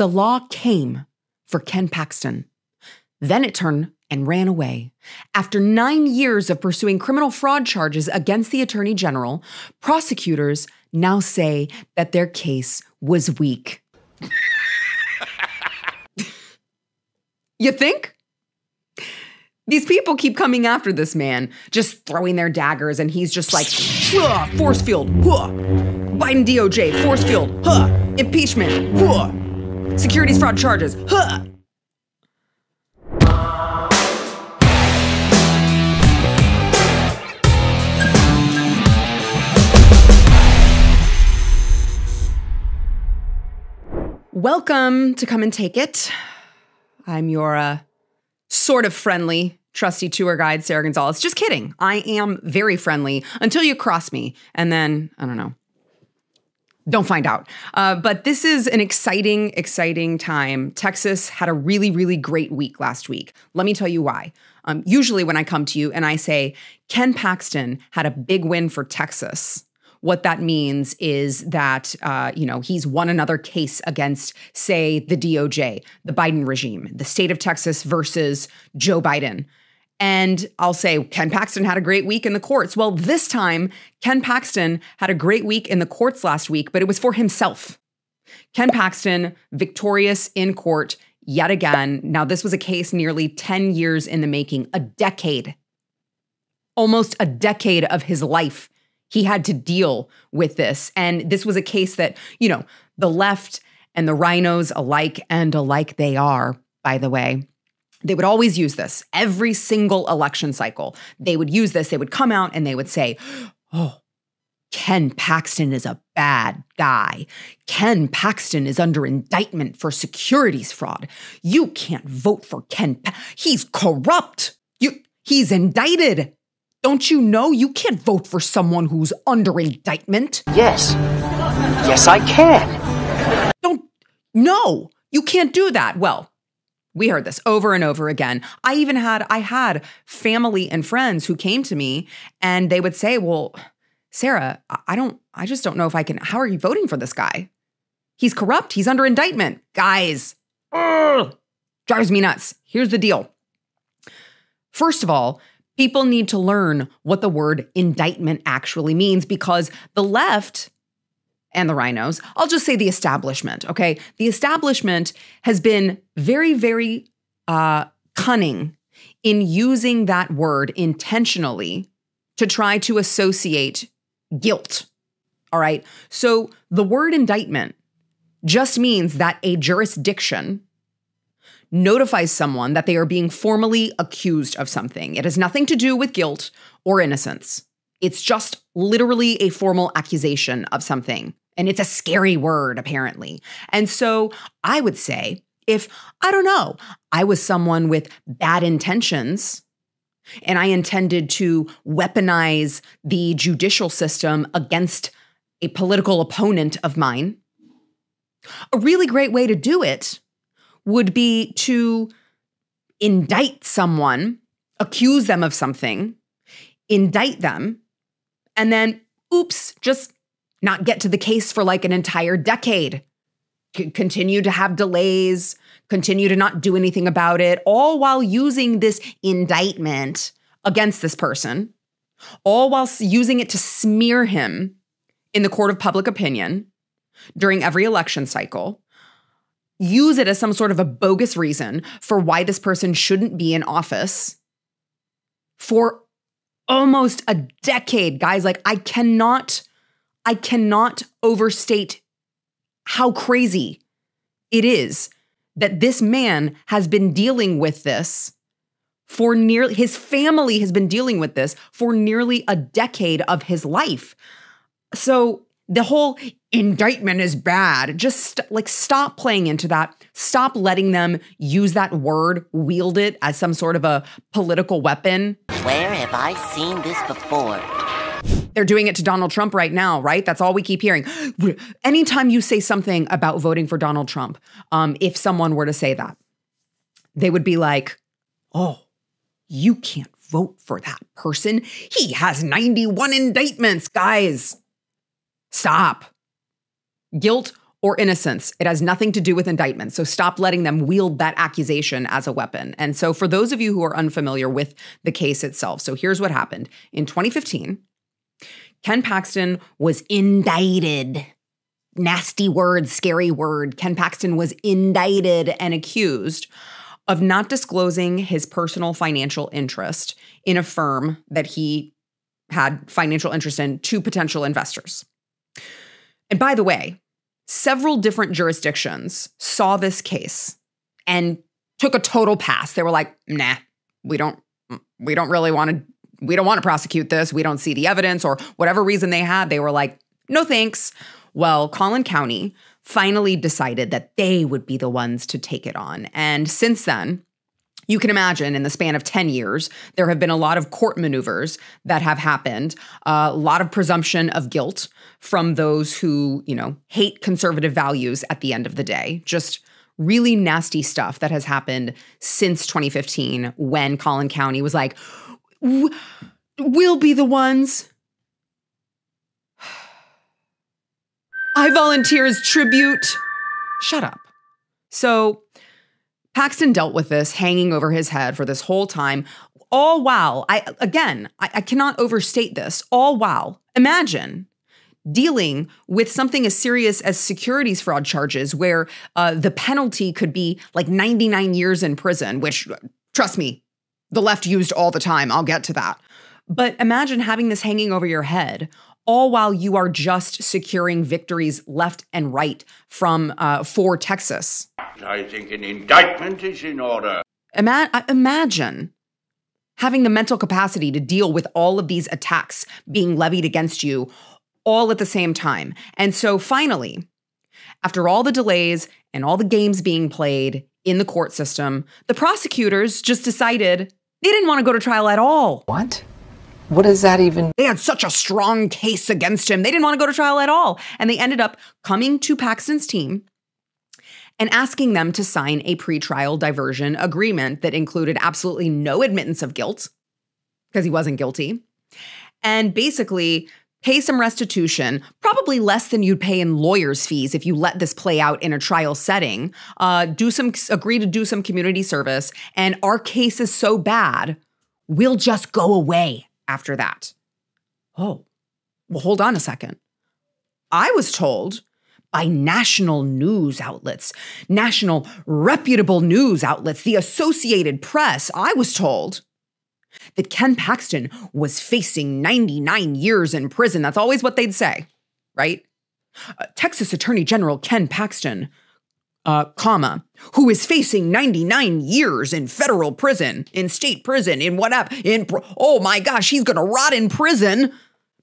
The law came for Ken Paxton. Then it turned and ran away. After 9 years of pursuing criminal fraud charges against the attorney general, prosecutors now say that their case was weak. You think? These people keep coming after this man, just throwing their daggers, and he's just like, force field, huh. Biden DOJ, force field, huh. Impeachment, huh. Securities fraud charges, huh. Welcome to Come and Take It. I'm your sort of friendly, trusty tour guide, Sarah Gonzalez. Just kidding. I am very friendly until you cross me. And then, I don't know. Don't find out. But this is an exciting, exciting time. Texas had a really, really great week last week. Let me tell you why. Usually when I come to you and I say, Ken Paxton had a big win for Texas, what that means is that, you know, he's won another case against, say, the DOJ, the Biden regime, the state of Texas versus Joe Biden. And I'll say, Ken Paxton had a great week in the courts. Well, this time, Ken Paxton had a great week in the courts last week, but it was for himself. Ken Paxton, victorious in court yet again. Now, this was a case nearly 10 years in the making, a decade, almost a decade of his life. He had to deal with this. And this was a case that, you know, the left and the rhinos alike, and alike they are, by the way, they would always use this every single election cycle. They would use this. They would come out and they would say, oh, Ken Paxton is a bad guy. Ken Paxton is under indictment for securities fraud. You can't vote for Ken Paxton. He's corrupt. He's indicted. Don't you know you can't vote for someone who's under indictment? Yes. Yes, I can. No, you can't do that. Well, we heard this over and over again. I had family and friends who came to me and they would say, well, Sarah, I just don't know if I can, how are you voting for this guy? He's corrupt. He's under indictment. Guys, drives me nuts. Here's the deal. First of all, people need to learn what the word indictment actually means because the left and the rhinos, I'll just say the establishment, okay? The establishment has been very, very cunning in using that word intentionally to try to associate guilt, all right? So the word indictment just means that a jurisdiction notifies someone that they are being formally accused of something. It has nothing to do with guilt or innocence. It's just literally a formal accusation of something. And it's a scary word, apparently. And so I would say if, I don't know, I was someone with bad intentions and I intended to weaponize the judicial system against a political opponent of mine, a really great way to do it would be to indict someone, accuse them of something, indict them, and then, oops, just not get to the case for like an entire decade. Continue to have delays, continue to not do anything about it, all while using this indictment against this person, all while using it to smear him in the court of public opinion during every election cycle. Use it as some sort of a bogus reason for why this person shouldn't be in office for almost a decade. Guys, like I cannot overstate how crazy it is that this man has been dealing with this for nearly, his family has been dealing with this for nearly a decade of his life. So the whole indictment is bad. Just like stop playing into that. Stop letting them use that word, wield it as some sort of a political weapon. Where have I seen this before? They're doing it to Donald Trump right now, right? That's all we keep hearing. Anytime you say something about voting for Donald Trump, if someone were to say that, they would be like, oh, you can't vote for that person. He has 91 indictments, guys. Stop. Guilt or innocence. It has nothing to do with indictment. So stop letting them wield that accusation as a weapon. And so for those of you who are unfamiliar with the case itself, so here's what happened. In 2015, Ken Paxton was indicted. Nasty word, scary word. Ken Paxton was indicted and accused of not disclosing his personal financial interest in a firm that he had financial interest in to potential investors. And by the way, several different jurisdictions saw this case and took a total pass. They were like, nah, we don't want to prosecute this. We don't see the evidence, or whatever reason they had. They were like, no thanks. Well, Collin County finally decided that they would be the ones to take it on. And since then, you can imagine in the span of 10 years, there have been a lot of court maneuvers that have happened, a lot of presumption of guilt from those who, you know, hate conservative values at the end of the day. Just really nasty stuff that has happened since 2015 when Collin County was like, we'll be the ones. I volunteer as tribute. Shut up. So Paxton dealt with this hanging over his head for this whole time, all while, I cannot overstate this, all while, imagine dealing with something as serious as securities fraud charges where the penalty could be like 99 years in prison, which, trust me, the left used all the time. I'll get to that. But imagine having this hanging over your head, all while you are just securing victories left and right from for Texas. I think an indictment is in order. Imagine having the mental capacity to deal with all of these attacks being levied against you all at the same time. And so finally, after all the delays and all the games being played in the court system, the prosecutors just decided they didn't want to go to trial at all. What? What does that even? They had such a strong case against him. They didn't want to go to trial at all. And they ended up coming to Paxton's team and asking them to sign a pretrial diversion agreement that included absolutely no admittance of guilt, because he wasn't guilty, and basically pay some restitution, probably less than you'd pay in lawyers' fees if you let this play out in a trial setting, agree to do some community service, and our case is so bad, we'll just go away. After that. Oh, well, hold on a second. I was told by national news outlets, national reputable news outlets, the Associated Press, I was told that Ken Paxton was facing 99 years in prison. That's always what they'd say, right? Texas Attorney General Ken Paxton, who is facing 99 years in federal prison, in state prison, in whatever, oh my gosh, he's gonna rot in prison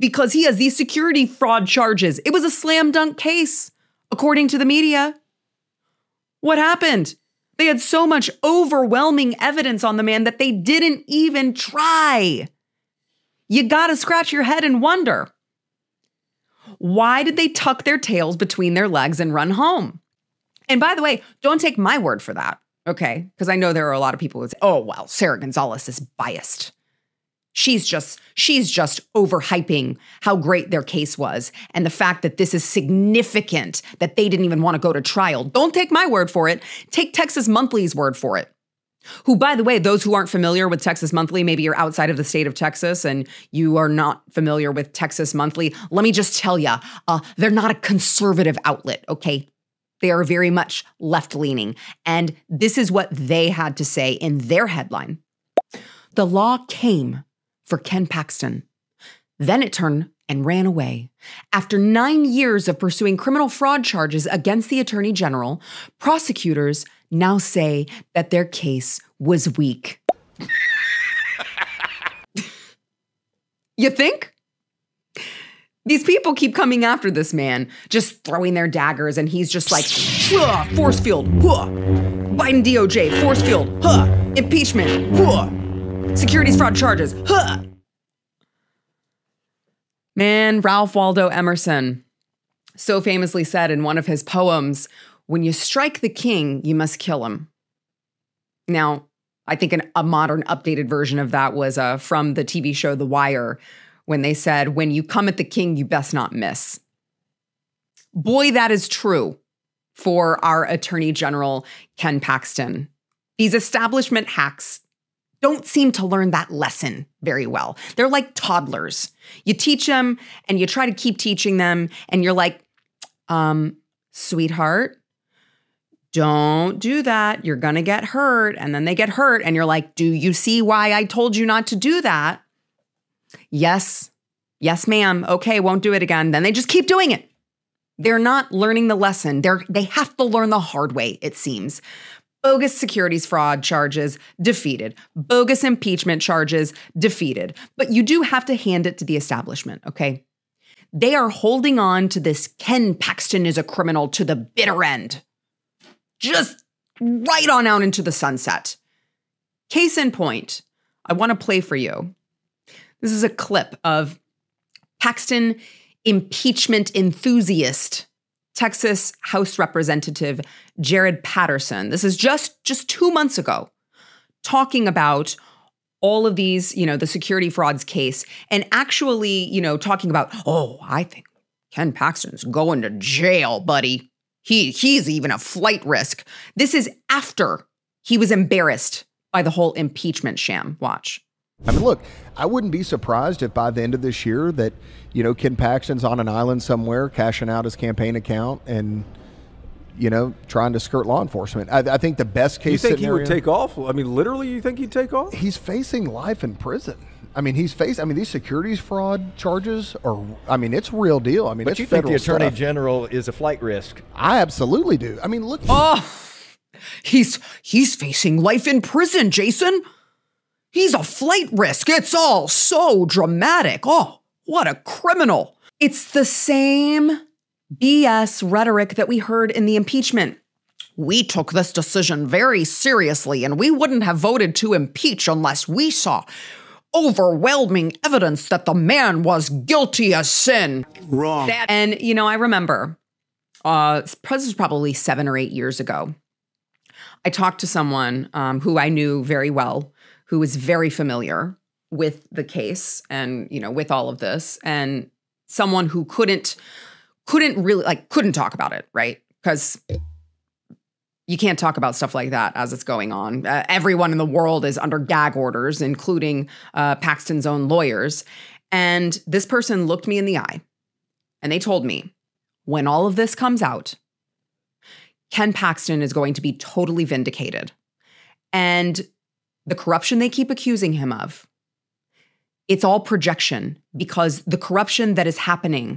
because he has these security fraud charges. It was a slam dunk case, according to the media. What happened? They had so much overwhelming evidence on the man that they didn't even try. You gotta scratch your head and wonder, why did they tuck their tails between their legs and run home? And by the way, don't take my word for that, okay? Because I know there are a lot of people who say, oh, well, Sarah Gonzalez is biased. She's just overhyping how great their case was and the fact that this is significant, that they didn't even want to go to trial. Don't take my word for it. Take Texas Monthly's word for it. Who, by the way, those who aren't familiar with Texas Monthly, maybe you're outside of the state of Texas and you are not familiar with Texas Monthly. Let me just tell you, they're not a conservative outlet, okay? They are very much left-leaning. And this is what they had to say in their headline. The law came for Ken Paxton. Then it turned and ran away. After 9 years of pursuing criminal fraud charges against the attorney general, prosecutors now say that their case was weak. You think? These people keep coming after this man, just throwing their daggers, and he's just like, force field, huh. Biden DOJ, force field, huh. Impeachment, huh. Securities fraud charges, huh. Man, Ralph Waldo Emerson so famously said in one of his poems, when you strike the king, you must kill him. Now, I think a modern updated version of that was from the TV show The Wire, when they said, when you come at the king, you best not miss. Boy, that is true. for our Attorney General, Ken Paxton. These establishment hacks don't seem to learn that lesson very well. They're like toddlers. You teach them and you try to keep teaching them, and you're like, sweetheart, don't do that. You're going to get hurt. And then they get hurt and you're like, do you see why I told you not to do that? Yes. Yes, ma'am. Okay, won't do it again. Then they just keep doing it. They're not learning the lesson. They have to learn the hard way, it seems. Bogus securities fraud charges, defeated. Bogus impeachment charges, defeated. But you do have to hand it to the establishment, okay? They are holding on to this Ken Paxton is a criminal to the bitter end. Just right on out into the sunset. Case in point, I want to play for you. This is a clip of Paxton impeachment enthusiast, Texas House Representative Jared Patterson. This is just 2 months ago, talking about all of these, you know, the security frauds case, and actually, you know, talking about, oh, I think Ken Paxton's going to jail, buddy. He's even a flight risk. This is after he was embarrassed by the whole impeachment sham. Watch. I mean, look, I wouldn't be surprised if by the end of this year that, you know, Ken Paxton's on an island somewhere cashing out his campaign account and, you know, trying to skirt law enforcement. I think the best case scenario. You think he would take off? I mean, literally, you think he'd take off? He's facing life in prison. I mean, these securities fraud charges are, I mean, it's real deal. I mean, but you think the Attorney General is a flight risk? I absolutely do. I mean, look. Oh, he's facing life in prison, Jason. He's a flight risk. It's all so dramatic. Oh, what a criminal. It's the same BS rhetoric that we heard in the impeachment. We took this decision very seriously, and we wouldn't have voted to impeach unless we saw overwhelming evidence that the man was guilty as sin. Wrong. And, you know, I remember, this was probably 7 or 8 years ago, I talked to someone who I knew very well, who was very familiar with the case and, you know, with all of this, and someone who couldn't talk about it, right? Because you can't talk about stuff like that as it's going on. Everyone in the world is under gag orders, including Paxton's own lawyers. And this person looked me in the eye and they told me, when all of this comes out, Ken Paxton is going to be totally vindicated. And the corruption they keep accusing him of, it's all projection, because the corruption that is coming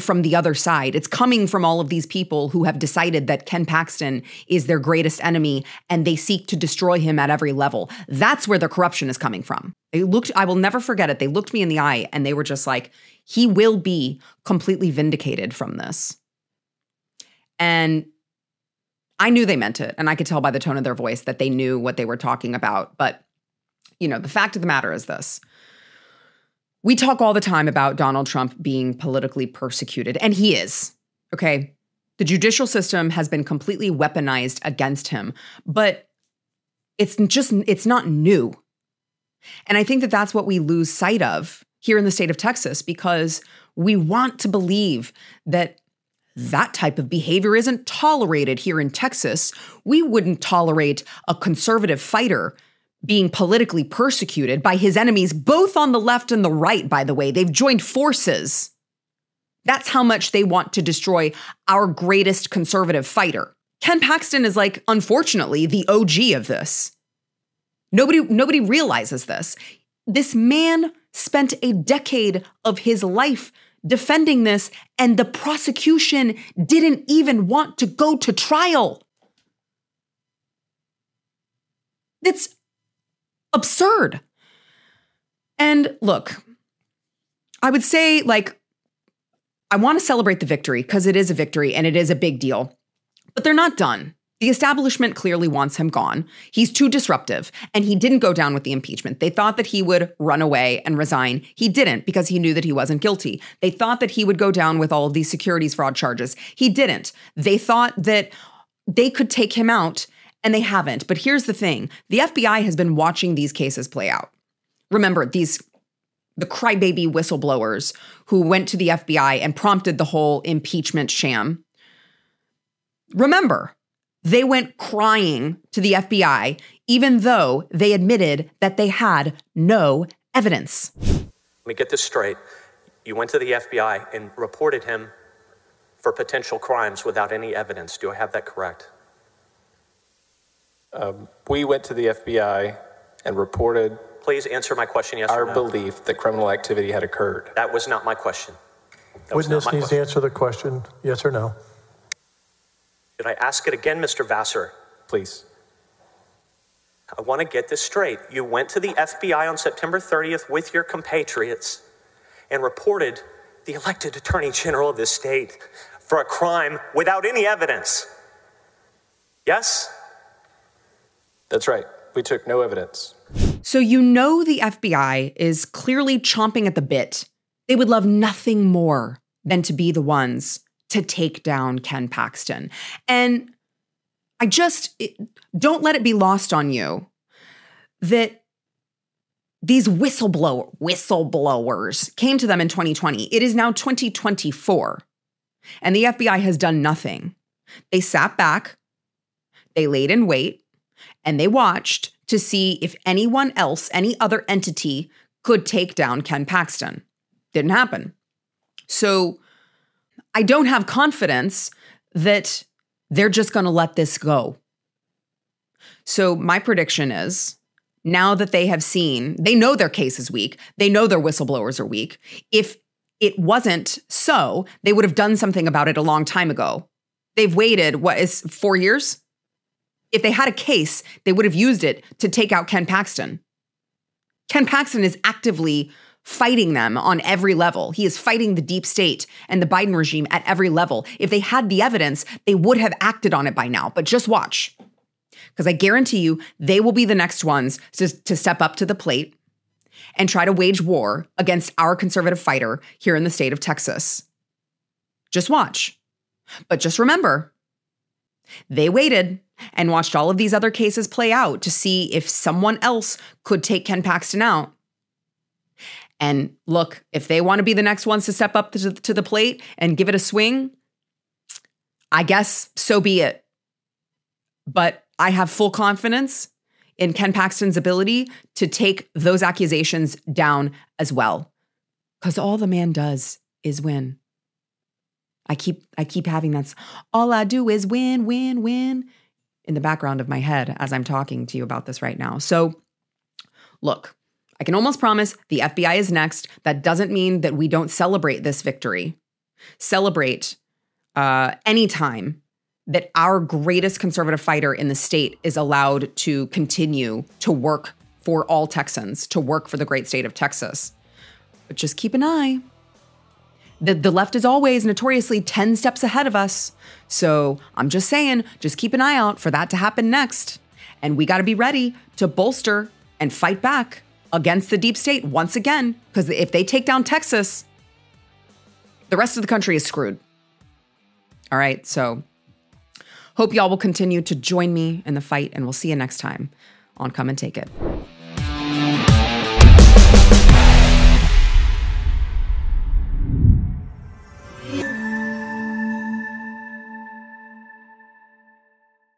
from the other side. It's coming from all of these people who have decided that Ken Paxton is their greatest enemy and they seek to destroy him at every level. That's where the corruption is coming from. I will never forget it. They looked me in the eye and they were just like, he will be completely vindicated from this. And I knew they meant it, and I could tell by the tone of their voice that they knew what they were talking about. But, you know, the fact of the matter is this. We talk all the time about Donald Trump being politically persecuted, and he is, okay? The judicial system has been completely weaponized against him, but it's not new. And I think that that's what we lose sight of here in the state of Texas, because we want to believe that that type of behavior isn't tolerated here in Texas. We wouldn't tolerate a conservative fighter being politically persecuted by his enemies, both on the left and the right, by the way. They've joined forces. That's how much they want to destroy our greatest conservative fighter. Ken Paxton is, like, unfortunately, the OG of this. Nobody realizes this. This man spent a decade of his life defending this, and the prosecution didn't even want to go to trial. That's absurd. And look, I would say, like, I want to celebrate the victory, because it is a victory and it is a big deal, but they're not done. The establishment clearly wants him gone. He's too disruptive, and he didn't go down with the impeachment. They thought that he would run away and resign. He didn't, because he knew that he wasn't guilty. They thought that he would go down with all of these securities fraud charges. He didn't. They thought that they could take him out, and they haven't. But here's the thing. The FBI has been watching these cases play out. Remember, these the crybaby whistleblowers who went to the FBI and prompted the whole impeachment sham. Remember, they went crying to the FBI, even though they admitted that they had no evidence. Let me get this straight. You went to the FBI and reported him for potential crimes without any evidence. Do I have that correct? We went to the FBI and reported... Please answer my question, yes or no. Our belief that criminal activity had occurred. That was not my question. Witness needs to answer the question, yes or no. Did I ask it again, Mr. Vassar? Please. I want to get this straight. You went to the FBI on September 30th with your compatriots and reported the elected Attorney General of this state for a crime without any evidence. Yes? That's right. We took no evidence. So you know the FBI is clearly chomping at the bit. They would love nothing more than to be the ones to take down Ken Paxton. And I just, don't let it be lost on you that these whistleblowers came to them in 2020. It is now 2024, and the FBI has done nothing. They sat back, they laid in wait, and they watched to see if anyone else, any other entity, could take down Ken Paxton. Didn't happen. So I don't have confidence that they're just going to let this go. So my prediction is, now that they have seen, they know their case is weak, they know their whistleblowers are weak. If it wasn't so, they would have done something about it a long time ago. They've waited, what is 4 years? If they had a case, they would have used it to take out Ken Paxton. Ken Paxton is actively fighting them on every level. He is fighting the deep state and the Biden regime at every level. If they had the evidence, they would have acted on it by now. But just watch, because I guarantee you they will be the next ones to step up to the plate and try to wage war against our conservative fighter here in the state of Texas. Just watch. But just remember, they waited and watched all of these other cases play out to see if someone else could take Ken Paxton out. And look, if they want to be the next ones to step up to the plate and give it a swing, I guess so be it. But I have full confidence in Ken Paxton's ability to take those accusations down as well, because all the man does is win. I keep having that. All I do is win, win, win in the background of my head as I'm talking to you about this right now. So look, I can almost promise the FBI is next. That doesn't mean that we don't celebrate this victory. Celebrate any time that our greatest conservative fighter in the state is allowed to continue to work for all Texans, to work for the great state of Texas. But just keep an eye. The left is always notoriously 10 steps ahead of us. So I'm just saying, just keep an eye out for that to happen next. And we got to be ready to bolster and fight back against the deep state once again, because if they take down Texas, the rest of the country is screwed. All right, so hope y'all will continue to join me in the fight, and we'll see you next time on Come and Take It.